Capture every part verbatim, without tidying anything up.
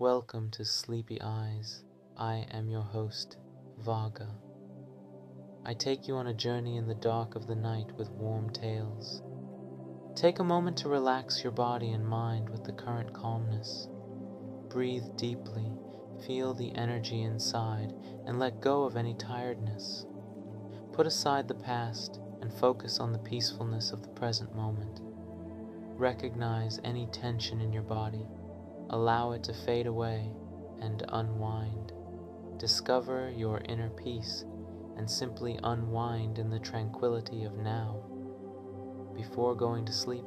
Welcome to Sleepy Eyes. I am your host, Vaga. I take you on a journey in the dark of the night with warm tales. Take a moment to relax your body and mind with the current calmness. Breathe deeply, feel the energy inside, and let go of any tiredness. Put aside the past and focus on the peacefulness of the present moment. Recognize any tension in your body. Allow it to fade away and unwind. Discover your inner peace and simply unwind in the tranquility of now. Before going to sleep,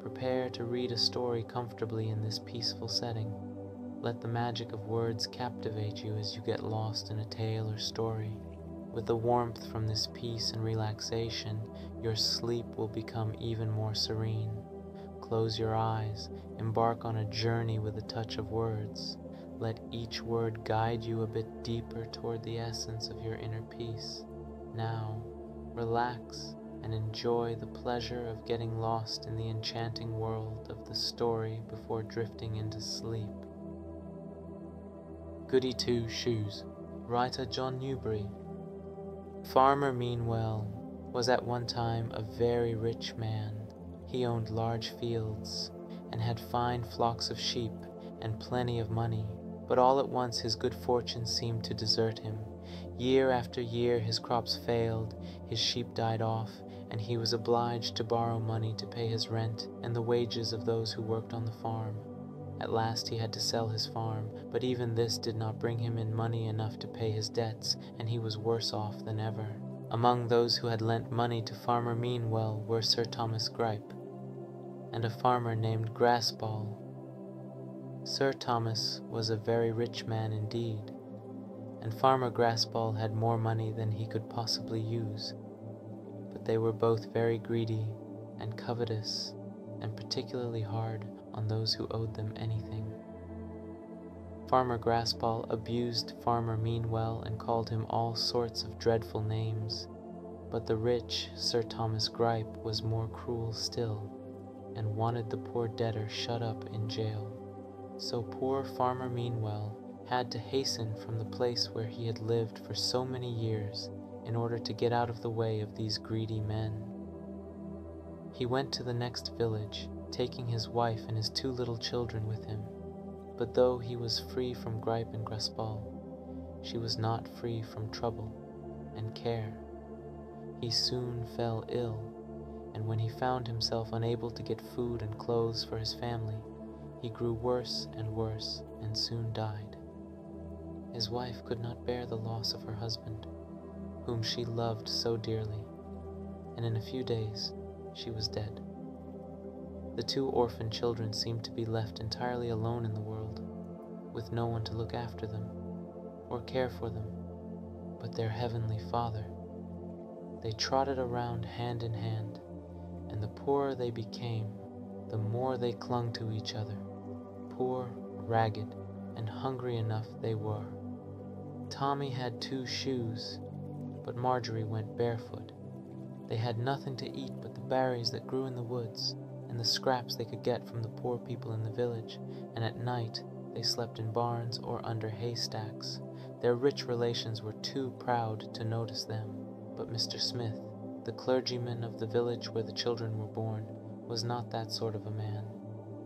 prepare to read a story comfortably in this peaceful setting. Let the magic of words captivate you as you get lost in a tale or story. With the warmth from this peace and relaxation, your sleep will become even more serene. Close your eyes, embark on a journey with a touch of words. Let each word guide you a bit deeper toward the essence of your inner peace. Now, relax and enjoy the pleasure of getting lost in the enchanting world of the story before drifting into sleep. Goody Two Shoes, writer John Newbery. Farmer Meanwell was at one time a very rich man. He owned large fields, and had fine flocks of sheep, and plenty of money, but all at once his good fortune seemed to desert him. Year after year his crops failed, his sheep died off, and he was obliged to borrow money to pay his rent and the wages of those who worked on the farm. At last he had to sell his farm, but even this did not bring him in money enough to pay his debts, and he was worse off than ever. Among those who had lent money to Farmer Meanwell were Sir Thomas Gripe, and a farmer named Graspall. Sir Thomas was a very rich man indeed, and Farmer Graspall had more money than he could possibly use, but they were both very greedy and covetous, and particularly hard on those who owed them anything. Farmer Graspall abused Farmer Meanwell and called him all sorts of dreadful names, but the rich Sir Thomas Gripe was more cruel still, and wanted the poor debtor shut up in jail. So poor Farmer Meanwell had to hasten from the place where he had lived for so many years in order to get out of the way of these greedy men. He went to the next village, taking his wife and his two little children with him. But though he was free from Gripe and Graspall, she was not free from trouble and care. He soon fell ill, and when he found himself unable to get food and clothes for his family, he grew worse and worse and soon died. His wife could not bear the loss of her husband, whom she loved so dearly, and in a few days she was dead. The two orphan children seemed to be left entirely alone in the world, with no one to look after them or care for them but their heavenly Father. They trotted around hand in hand, and the poorer they became, the more they clung to each other. Poor, ragged, and hungry enough they were. Tommy had two shoes, but Marjorie went barefoot. They had nothing to eat but the berries that grew in the woods, and the scraps they could get from the poor people in the village, and at night they slept in barns or under haystacks. Their rich relations were too proud to notice them, but Mister Smith, the clergyman of the village where the children were born, was not that sort of a man.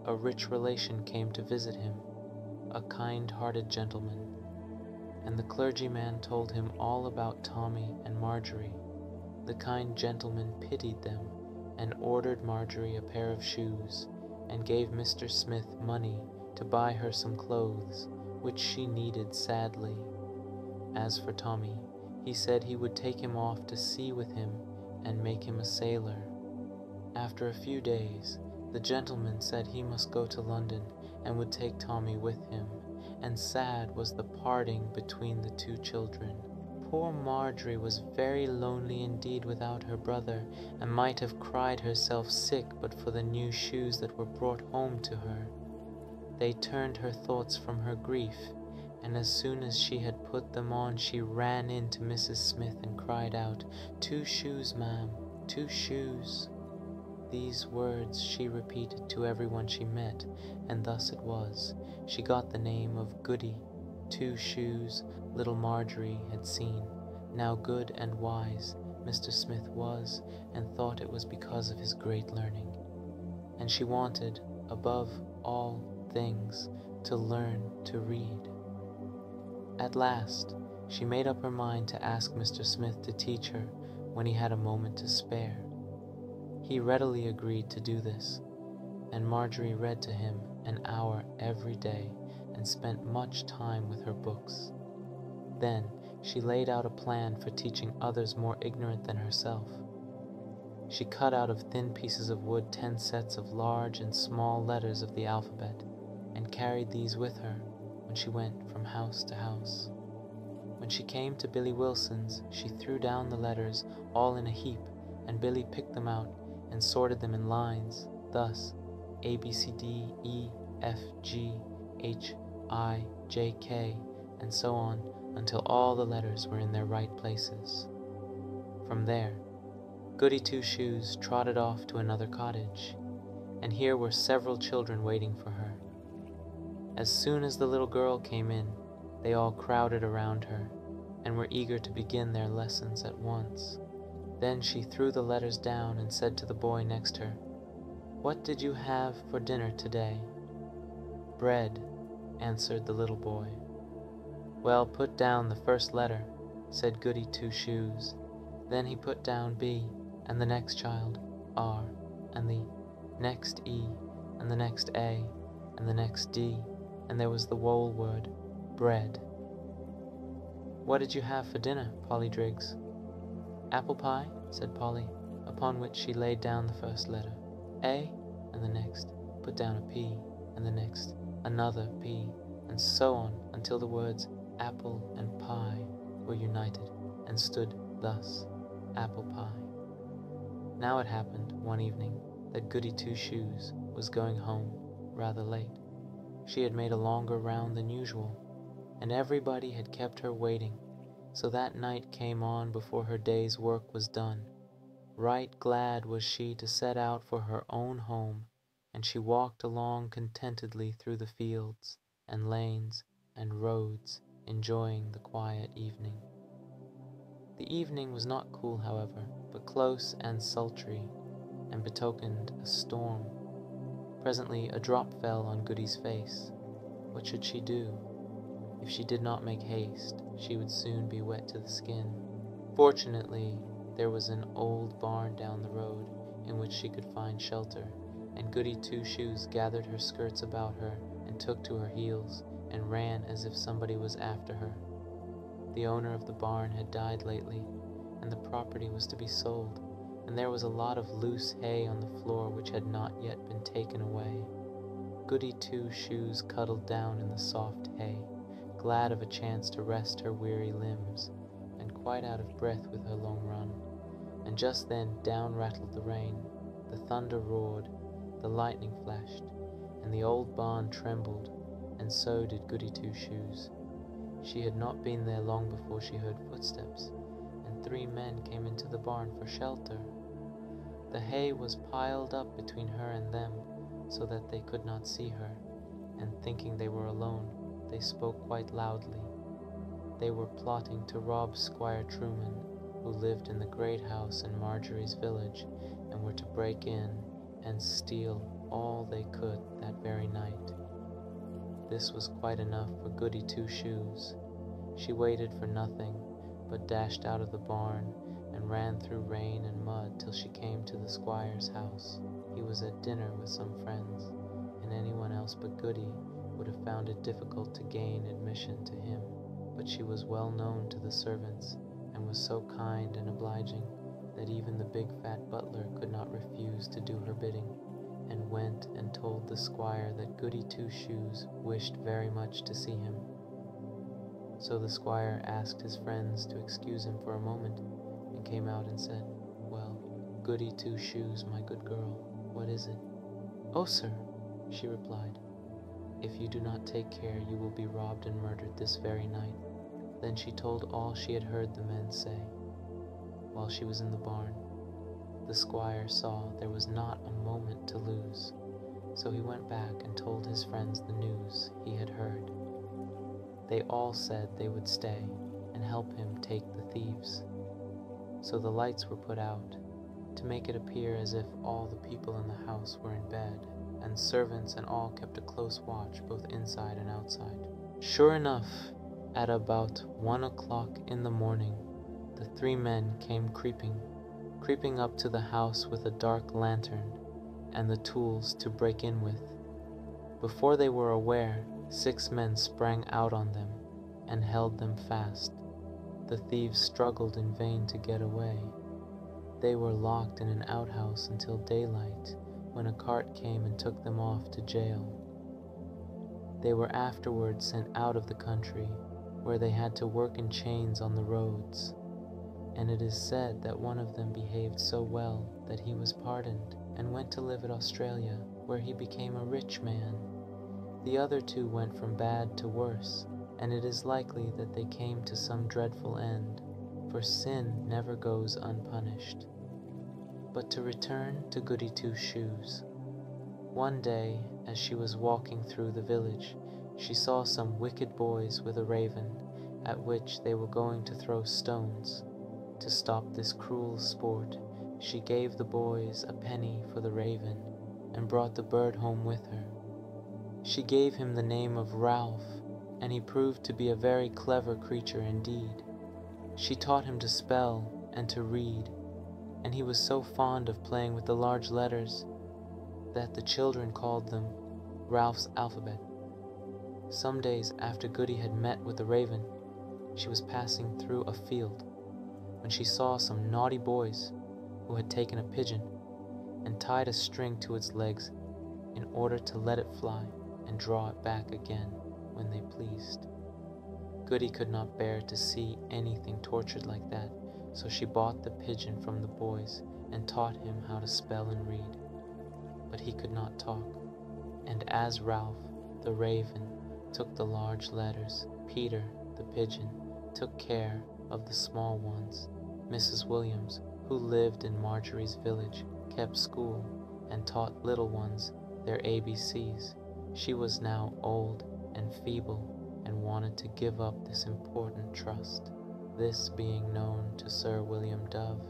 A rich relation came to visit him, a kind-hearted gentleman, and the clergyman told him all about Tommy and Marjorie. The kind gentleman pitied them, and ordered Marjorie a pair of shoes, and gave Mister Smith money to buy her some clothes, which she needed sadly. As for Tommy, he said he would take him off to sea with him and make him a sailor. After a few days, the gentleman said he must go to London and would take Tommy with him, and sad was the parting between the two children. Poor Marjorie was very lonely indeed without her brother, and might have cried herself sick but for the new shoes that were brought home to her. They turned her thoughts from her grief, and as soon as she had put them on, she ran in to Missus Smith and cried out, "Two shoes, ma'am, two shoes." These words she repeated to everyone she met, and thus it was she got the name of Goody Two Shoes. Little Marjorie had seen, now good and wise, Mister Smith was, and thought it was because of his great learning. And she wanted, above all things, to learn to read. At last, she made up her mind to ask Mister Smith to teach her when he had a moment to spare. He readily agreed to do this, and Marjorie read to him an hour every day and spent much time with her books. Then she laid out a plan for teaching others more ignorant than herself. She cut out of thin pieces of wood ten sets of large and small letters of the alphabet, and carried these with her when she went from house to house. When she came to Billy Wilson's, she threw down the letters all in a heap, and Billy picked them out and sorted them in lines, thus A, B, C, D, E, F, G, H, I, J, K, and so on, until all the letters were in their right places. From there, Goody Two Shoes trotted off to another cottage, and here were several children waiting for her. As soon as the little girl came in, they all crowded around her, and were eager to begin their lessons at once. Then she threw the letters down and said to the boy next her, "What did you have for dinner today?" "Bread," answered the little boy. "Well, put down the first letter," said Goody Two Shoes. Then he put down B, and the next child, R, and the next E, and the next A, and the next D, and there was the whole word, bread. "What did you have for dinner, Polly Driggs?" "Apple pie," said Polly, upon which she laid down the first letter, A, and the next, put down a P, and the next, another P, and so on, until the words apple and pie were united and stood thus, apple pie. Now it happened one evening that Goody Two Shoes was going home rather late. She had made a longer round than usual, and everybody had kept her waiting, so that night came on before her day's work was done. Right glad was she to set out for her own home, and she walked along contentedly through the fields and lanes and roads, enjoying the quiet evening. The evening was not cool, however, but close and sultry, and betokened a storm. Presently a drop fell on Goody's face. What should she do? If she did not make haste, she would soon be wet to the skin. Fortunately, there was an old barn down the road in which she could find shelter, and Goody Two Shoes gathered her skirts about her and took to her heels, and ran as if somebody was after her. The owner of the barn had died lately, and the property was to be sold, and there was a lot of loose hay on the floor which had not yet been taken away. Goody Two Shoes cuddled down in the soft hay, glad of a chance to rest her weary limbs, and quite out of breath with her long run. And just then down rattled the rain, the thunder roared, the lightning flashed, and the old barn trembled, and so did Goody Two Shoes. She had not been there long before she heard footsteps, and three men came into the barn for shelter. The hay was piled up between her and them, so that they could not see her, and thinking they were alone, they spoke quite loudly. They were plotting to rob Squire Truman, who lived in the great house in Marjorie's village, and were to break in and steal all they could that very night. This was quite enough for Goody Two Shoes. She waited for nothing, but dashed out of the barn and ran through rain and mud till she came to the squire's house. He was at dinner with some friends, and anyone else but Goody would have found it difficult to gain admission to him, but she was well known to the servants, and was so kind and obliging that even the big fat butler could not refuse to do her bidding, and went and told the squire that Goody Two Shoes wished very much to see him. So the squire asked his friends to excuse him for a moment, and came out and said, "Well, Goody Two Shoes, my good girl, what is it?" "Oh, sir," she replied, "if you do not take care, you will be robbed and murdered this very night." Then she told all she had heard the men say, while she was in the barn. The squire saw there was not a moment to lose, so he went back and told his friends the news he had heard. They all said they would stay and help him take the thieves. So the lights were put out, to make it appear as if all the people in the house were in bed, and servants and all kept a close watch both inside and outside. Sure enough, at about one o'clock in the morning, the three men came creeping, creeping up to the house with a dark lantern and the tools to break in with. Before they were aware, six men sprang out on them and held them fast. The thieves struggled in vain to get away. They were locked in an outhouse until daylight, when a cart came and took them off to jail. They were afterwards sent out of the country, where they had to work in chains on the roads, and it is said that one of them behaved so well that he was pardoned and went to live at Australia, where he became a rich man. The other two went from bad to worse, and it is likely that they came to some dreadful end, for sin never goes unpunished. But to return to Goody Two Shoes. One day, as she was walking through the village, she saw some wicked boys with a raven, at which they were going to throw stones. To stop this cruel sport, she gave the boys a penny for the raven, and brought the bird home with her. She gave him the name of Ralph, and he proved to be a very clever creature indeed. She taught him to spell and to read, and he was so fond of playing with the large letters that the children called them Ralph's alphabet. Some days after Goody had met with the raven, she was passing through a field when she saw some naughty boys who had taken a pigeon and tied a string to its legs in order to let it fly and draw it back again when they pleased. Goody could not bear to see anything tortured like that, so she bought the pigeon from the boys and taught him how to spell and read. But he could not talk, and as Ralph, the raven, took the large letters, Peter, the pigeon, took care of the small ones. Missus Williams, who lived in Marjorie's village, kept school and taught little ones their A B Cs. She was now old and feeble, and wanted to give up this important trust. This being known to Sir William Dove,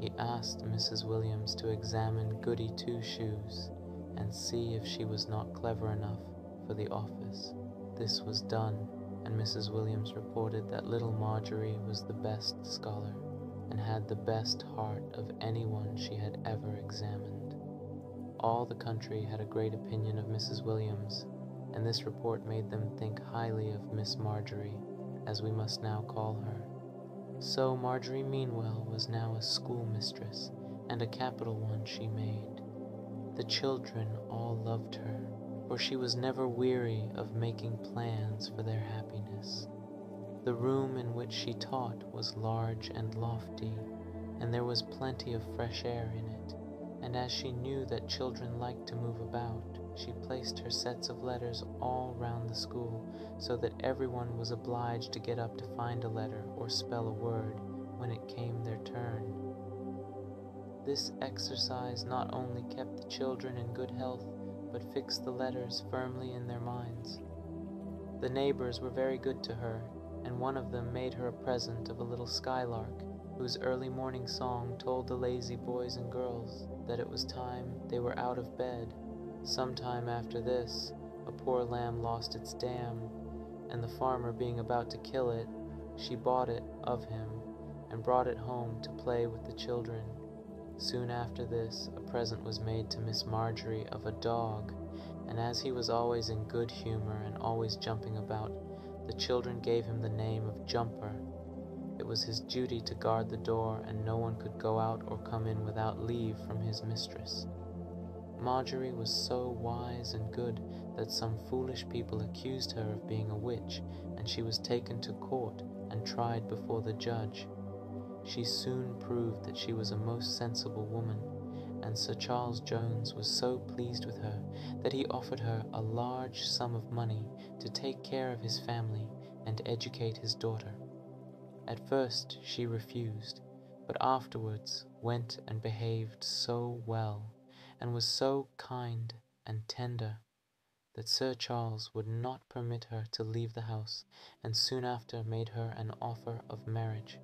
he asked Missus Williams to examine Goody Two Shoes and see if she was not clever enough for the office. This was done, and Missus Williams reported that little Marjorie was the best scholar and had the best heart of anyone she had ever examined. All the country had a great opinion of Missus Williams, and this report made them think highly of Miss Marjorie, as we must now call her. So Marjorie Meanwell was now a schoolmistress, and a capital one she made. The children all loved her, for she was never weary of making plans for their happiness. The room in which she taught was large and lofty, and there was plenty of fresh air in it, and as she knew that children liked to move about, she placed her sets of letters all round the school, so that everyone was obliged to get up to find a letter or spell a word when it came their turn. This exercise not only kept the children in good health, but fixed the letters firmly in their minds. The neighbors were very good to her, and one of them made her a present of a little skylark, whose early morning song told the lazy boys and girls that it was time they were out of bed. Sometime after this, a poor lamb lost its dam, and the farmer being about to kill it, she bought it of him, and brought it home to play with the children. Soon after this, a present was made to Miss Marjorie of a dog, and as he was always in good humor and always jumping about, the children gave him the name of Jumper. It was his duty to guard the door, and no one could go out or come in without leave from his mistress. Marjorie was so wise and good that some foolish people accused her of being a witch, and she was taken to court and tried before the judge. She soon proved that she was a most sensible woman, and Sir Charles Jones was so pleased with her that he offered her a large sum of money to take care of his family and educate his daughter. At first she refused, but afterwards, went and behaved so well, and was so kind and tender, that Sir Charles would not permit her to leave the house, and soon after made her an offer of marriage.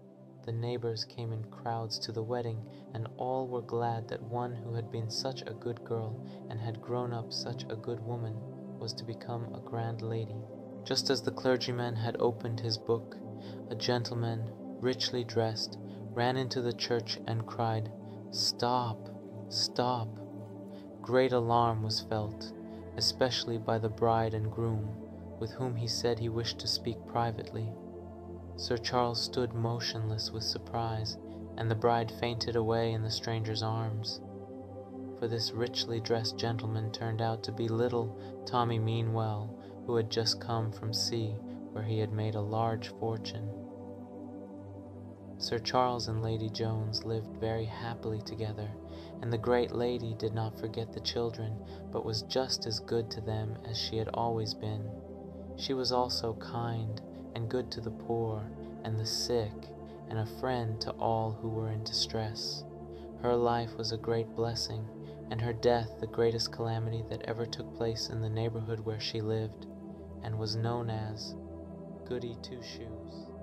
The neighbors came in crowds to the wedding, and all were glad that one who had been such a good girl, and had grown up such a good woman, was to become a grand lady. Just as the clergyman had opened his book, a gentleman, richly dressed, ran into the church and cried, "Stop! Stop!" Great alarm was felt, especially by the bride and groom, with whom he said he wished to speak privately. Sir Charles stood motionless with surprise, and the bride fainted away in the stranger's arms. For this richly dressed gentleman turned out to be little Tommy Meanwell, who had just come from sea, where he had made a large fortune. Sir Charles and Lady Jones lived very happily together, and the great lady did not forget the children, but was just as good to them as she had always been. She was also kind and good to the poor and the sick, and a friend to all who were in distress. Her life was a great blessing, and her death the greatest calamity that ever took place in the neighborhood where she lived, and was known as Goody Two Shoes.